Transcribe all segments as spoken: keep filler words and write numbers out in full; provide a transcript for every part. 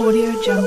AudioJungle. AudioJungle.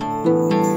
AudioJungle.